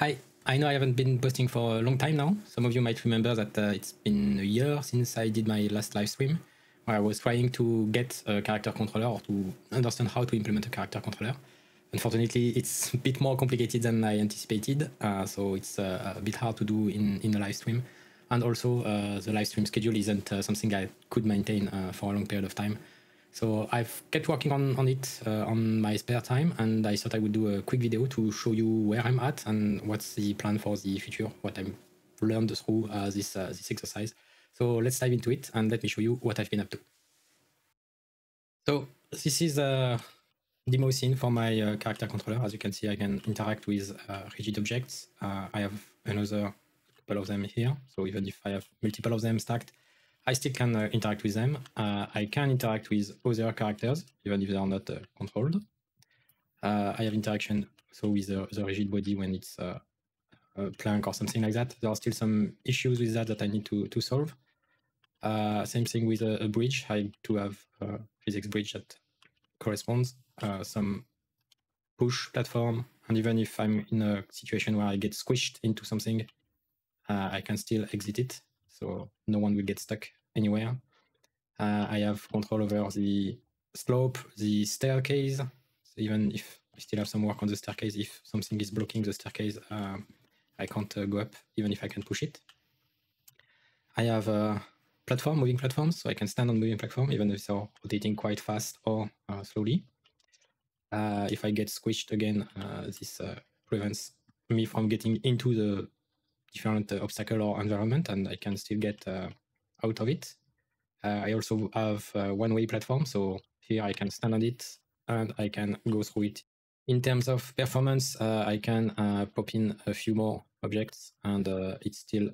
Hi, I know I haven't been posting for a long time now. Some of you might remember that it's been a year since I did my last live stream, where I was trying to get a character controller or to understand how to implement a character controller. Unfortunately, it's a bit more complicated than I anticipated, so it's a bit hard to do in a live stream. And also, the live stream schedule isn't something I could maintain for a long period of time. So I've kept working on it on my spare time, and I thought I would do a quick video to show you where I'm at and what's the plan for the future, what I've learned through this exercise. So let's dive into it and let me show you what I've been up to. So this is a demo scene for my character controller. As you can see, I can interact with rigid objects. I have another couple of them here. So even if I have multiple of them stacked, I still can interact with them. I can interact with other characters, even if they are not controlled. I have interaction so with the rigid body when it's a plank or something like that. There are still some issues with that I need to solve. Same thing with a bridge. I do have a physics bridge that corresponds, some push platform, and even if I'm in a situation where I get squished into something, I can still exit it. So no one will get stuck anywhere. I have control over the slope, the staircase. So even if I still have some work on the staircase, if something is blocking the staircase, I can't go up, even if I can push it. I have a platform, moving platforms, so I can stand on moving platform, even if they're rotating quite fast or slowly. If I get squished again, this prevents me from getting into the different obstacle or environment, and I can still get out of it. I also have a one-way platform, so here I can stand on it and I can go through it. In terms of performance, I can pop in a few more objects, and it's still,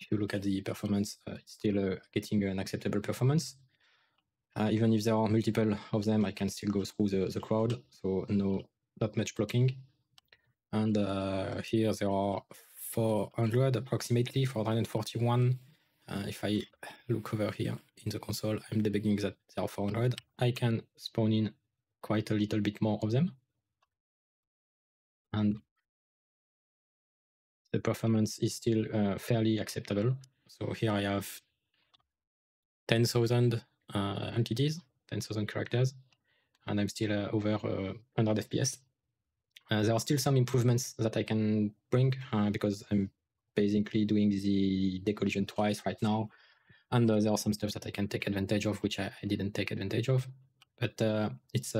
if you look at the performance, it's still getting an acceptable performance. Even if there are multiple of them, I can still go through the crowd, so no, not much blocking. And here there are 400 approximately, 441. If I look over here in the console, I'm debugging that there are 400. I can spawn in quite a little bit more of them. And the performance is still fairly acceptable. So here I have 10,000 entities, 10,000 characters, and I'm still over 100 FPS. There are still some improvements that I can bring because I'm basically doing the decollision twice right now, and there are some stuff that I can take advantage of which I didn't take advantage of, but it's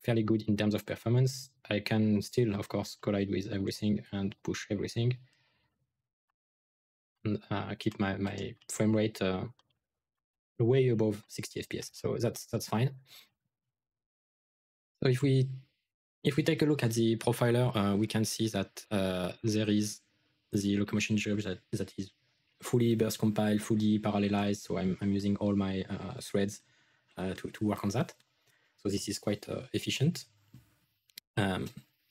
fairly good in terms of performance. I can still, of course, collide with everything and push everything, and keep my frame rate way above 60 FPS, so that's fine. So if we take a look at the profiler, we can see that there is the locomotion job that is fully burst compiled, fully parallelized. So I'm using all my threads to work on that. So this is quite efficient.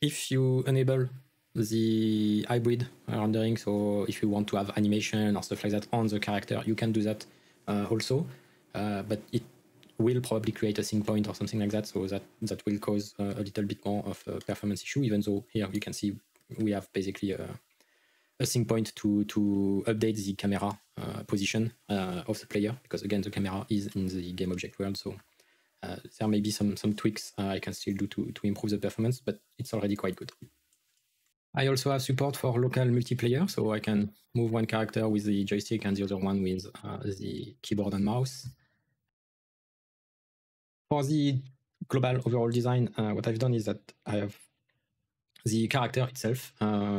If you enable the hybrid rendering, so if you want to have animation or stuff like that on the character, you can do that also, but it will probably create a sync point or something like that, so that will cause a little bit more of a performance issue, even though here you can see we have basically a sync point to update the camera position of the player, because again the camera is in the game object world, so there may be some tweaks I can still do to improve the performance, but it's already quite good. I also have support for local multiplayer, so I can move one character with the joystick and the other one with the keyboard and mouse. For the global overall design, what I've done is that I have the character itself,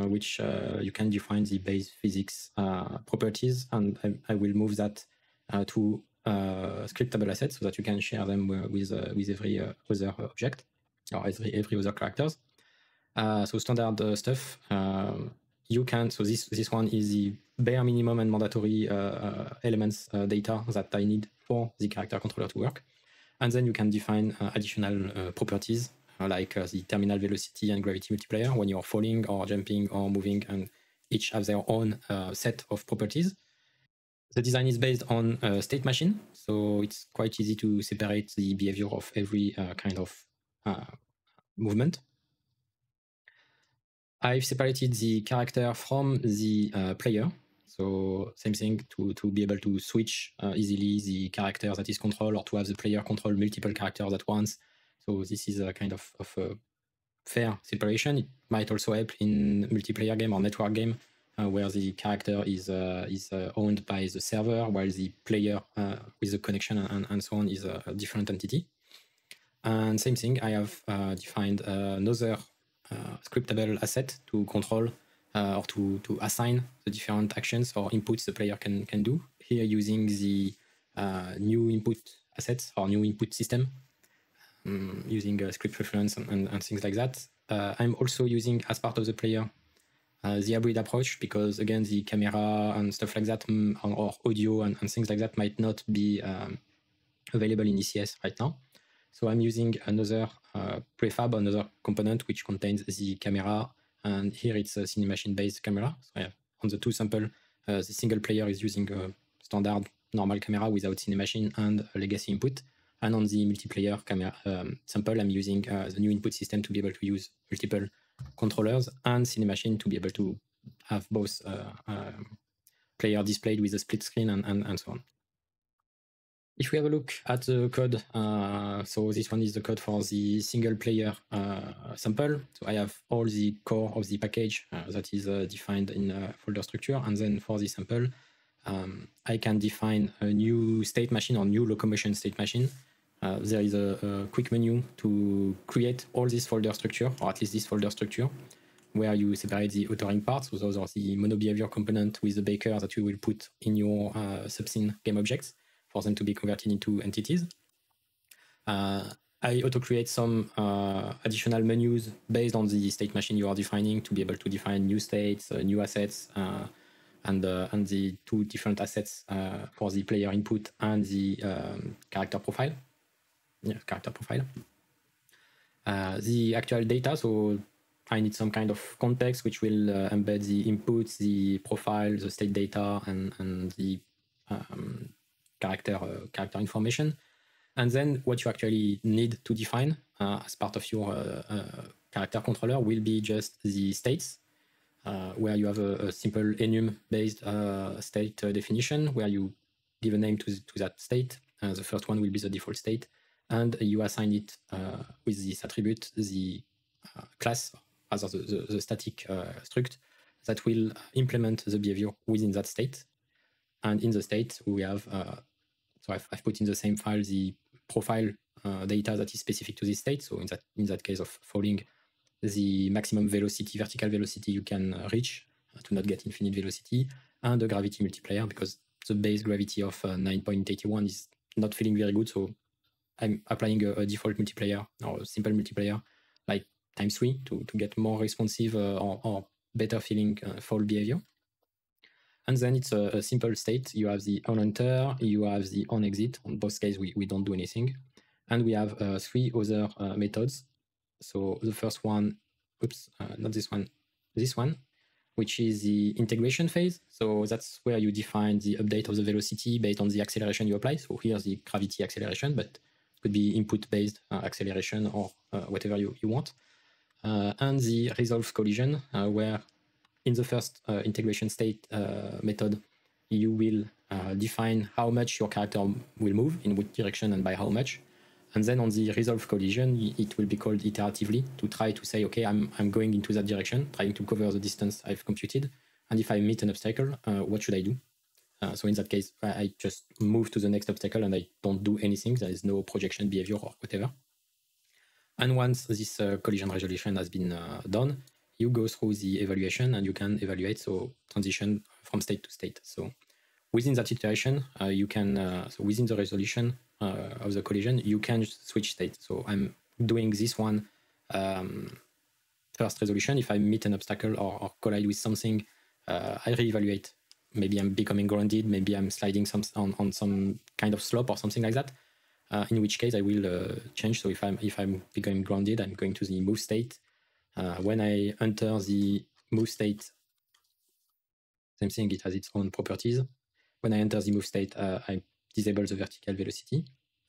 which you can define the base physics properties, and I will move that to scriptable assets so that you can share them with every other object or every other characters. So standard stuff. You can, so this one is the bare minimum and mandatory elements data that I need for the character controller to work. And then you can define additional properties like the terminal velocity and gravity multiplier when you're falling or jumping or moving, and each have their own set of properties. The design is based on state machine, so it's quite easy to separate the behavior of every kind of movement. I've separated the character from the player. So same thing, to be able to switch easily the character that is controlled, or to have the player control multiple characters at once. So this is a kind of a fair separation. It might also help in multiplayer game or network game, where the character is owned by the server, while the player with the connection and so on is a different entity. And same thing, I have defined another scriptable asset to control or to assign the different actions or inputs the player can do, here using the new input assets or new input system, using a script reference and things like that. I'm also using, as part of the player, the hybrid approach, because again, the camera and stuff like that, or audio and things like that, might not be available in ECS right now. So I'm using another prefab, another component which contains the camera. And here it's a Cinemachine-based camera. So I have on the two samples, the single player is using a standard normal camera without Cinemachine and a legacy input. And on the multiplayer camera sample, I'm using the new input system to be able to use multiple controllers and Cinemachine to be able to have both player displayed with a split screen and so on. If we have a look at the code, so this one is the code for the single player sample. So I have all the core of the package that is defined in a folder structure. And then for the sample, I can define a new state machine or new locomotion state machine. There is a quick menu to create all this folder structure, or at least this folder structure, where you separate the authoring parts. So those are the mono behavior component with the baker that you will put in your subscene game objects, for them to be converted into entities. I auto-create some additional menus based on the state machine you are defining, to be able to define new states, new assets, and the two different assets for the player input and the character profile. Yeah, character profile. The actual data, so I need some kind of context which will embed the inputs, the profile, the state data, and the character information. And then what you actually need to define as part of your character controller will be just the states, where you have a simple enum-based state definition, where you give a name to that state. The first one will be the default state, and you assign it with this attribute, the class, as the static struct, that will implement the behavior within that state. And in the state, we have, so I've put in the same file the profile data that is specific to this state. So in that case of falling, the maximum velocity, vertical velocity you can reach to not get infinite velocity, and the gravity multiplier, because the base gravity of 9.81 is not feeling very good. So I'm applying a default multiplier or a simple multiplier like ×3 to get more responsive or better feeling fall behavior. And then it's a simple state. You have the on enter, you have the on exit. On both cases, we don't do anything. And we have three other methods. So the first one, oops, not this one, this one, which is the integration phase. So that's where you define the update of the velocity based on the acceleration you apply. So here's the gravity acceleration, but it could be input-based acceleration or whatever you want. And the resolve collision, where in the first integration state method, you will define how much your character will move, in which direction and by how much. And then on the resolve collision, it will be called iteratively to try to say, okay, I'm going into that direction, trying to cover the distance I've computed. And if I meet an obstacle, what should I do? So in that case, I just move to the next obstacle and I don't do anything. There is no projection behavior or whatever. And once this collision resolution has been done, you go through the evaluation and you can evaluate, so transition from state to state. So within that iteration, you can, so within the resolution of the collision, you can switch state. So I'm doing this one first resolution. If I meet an obstacle or collide with something, I reevaluate. Maybe I'm becoming grounded, maybe I'm sliding on some kind of slope or something like that. In which case I will change. So if I'm becoming grounded, I'm going to the move state. When I enter the move state, same thing, it has its own properties. When I enter the move state, I disable the vertical velocity.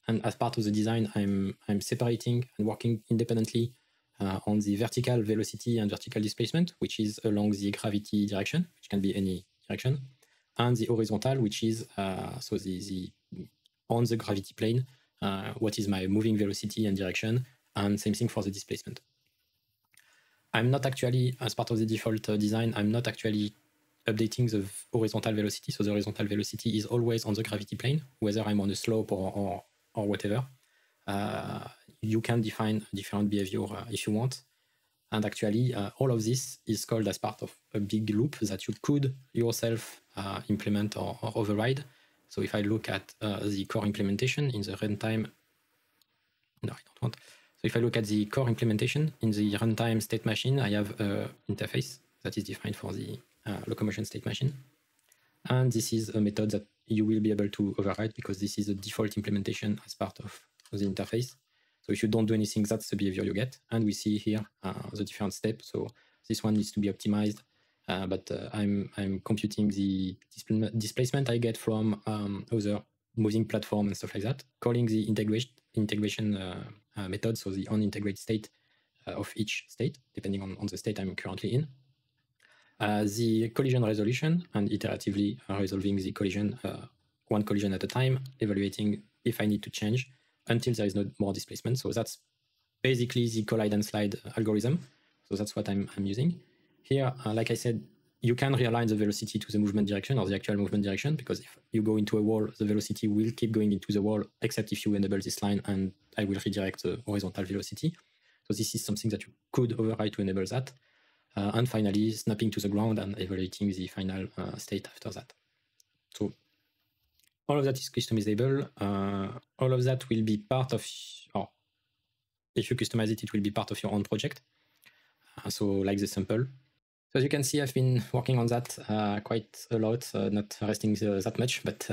And as part of the design, I'm separating and working independently on the vertical velocity and vertical displacement, which is along the gravity direction, which can be any direction, and the horizontal, which is so the on the gravity plane, what is my moving velocity and direction, and same thing for the displacement. I'm not actually, as part of the default design, I'm not actually updating the horizontal velocity. So the horizontal velocity is always on the gravity plane, whether I'm on a slope or whatever. You can define different behavior if you want. And actually, all of this is called as part of a big loop that you could yourself implement or override. So if I look at the core implementation in the runtime, no, I don't want. So if I look at the core implementation in the runtime state machine, I have an interface that is defined for the locomotion state machine. And this is a method that you will be able to override because this is a default implementation as part of the interface. So if you don't do anything, that's the behavior you get. And we see here the different steps. So this one needs to be optimized. But I'm computing the displacement I get from other moving platform and stuff like that, calling the integration method, so the unintegrated state of each state, depending on the state I'm currently in. The collision resolution, and iteratively resolving the collision, one collision at a time, evaluating if I need to change until there is no more displacement. So that's basically the collide-and-slide algorithm. So that's what I'm using. Here, like I said, you can realign the velocity to the movement direction or the actual movement direction, because if you go into a wall, the velocity will keep going into the wall, except if you enable this line, and I will redirect the horizontal velocity. So this is something that you could override to enable that. And finally, snapping to the ground and evaluating the final state after that. So all of that is customizable. All of that will be part of, or if you customize it, it will be part of your own project. So like the sample. So as you can see, I've been working on that quite a lot, not resting that much, but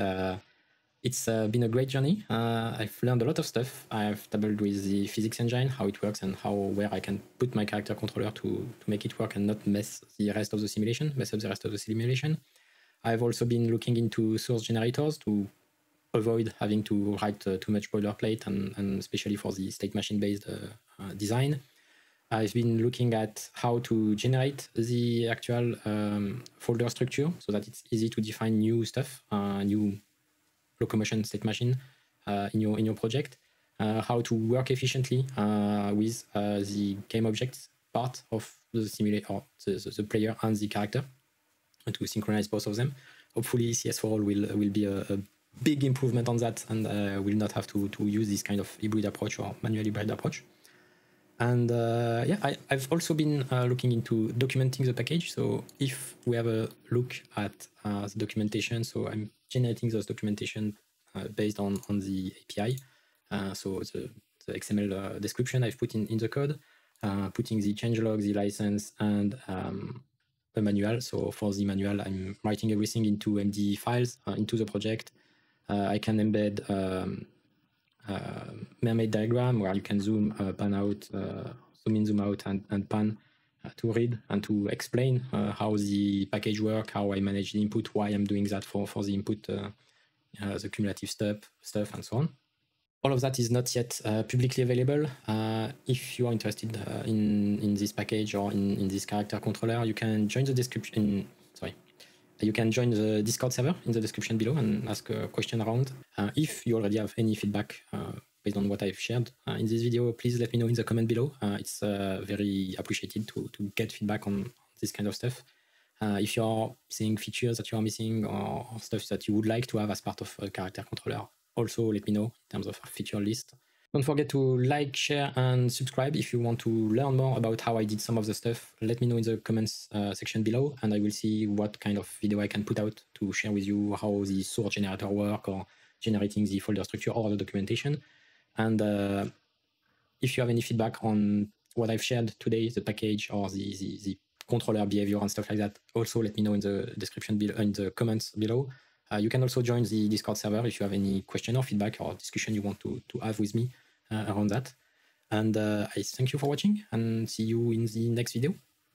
it's been a great journey. I've learned a lot of stuff. I've dabbled with the physics engine, how it works and where I can put my character controller to make it work and not mess up the rest of the simulation. I've also been looking into source generators to avoid having to write too much boilerplate, and especially for the state machine-based design. I've been looking at how to generate the actual folder structure so that it's easy to define new stuff, new locomotion state machine in your project, how to work efficiently with the game objects part of the simulator, or the player and the character, and to synchronize both of them. Hopefully ECS for all will be a big improvement on that, and will not have to use this kind of hybrid approach or manual hybrid approach. And yeah, I've also been looking into documenting the package. So if we have a look at the documentation, so I'm generating those documentation based on the API. So the XML description I've put in the code, putting the changelog, the license, and the manual. So for the manual, I'm writing everything into MD files, into the project. I can embed Mermaid diagram, where you can zoom, pan out, zoom in, zoom out, and pan to read and to explain how the package works, how I manage the input, why I'm doing that for the input, the cumulative stuff, and so on. All of that is not yet publicly available. If you are interested in this package or in this character controller, you can join the description. You can join the Discord server in the description below and ask a question around. If you already have any feedback based on what I've shared in this video, please let me know in the comment below. It's very appreciated to get feedback on this kind of stuff. If you're seeing features that you are missing or stuff that you would like to have as part of a character controller, also let me know in terms of a feature list. Don't forget to like, share, and subscribe. If you want to learn more about how I did some of the stuff, let me know in the comments section below, and I will see what kind of video I can put out to share with you how the source generator works, or generating the folder structure, or the documentation. And if you have any feedback on what I've shared today, the package or the controller behavior and stuff like that, also let me know in the description below, in the comments below. You can also join the Discord server if you have any question or feedback or discussion you want to have with me around that. And I thank you for watching, and see you in the next video.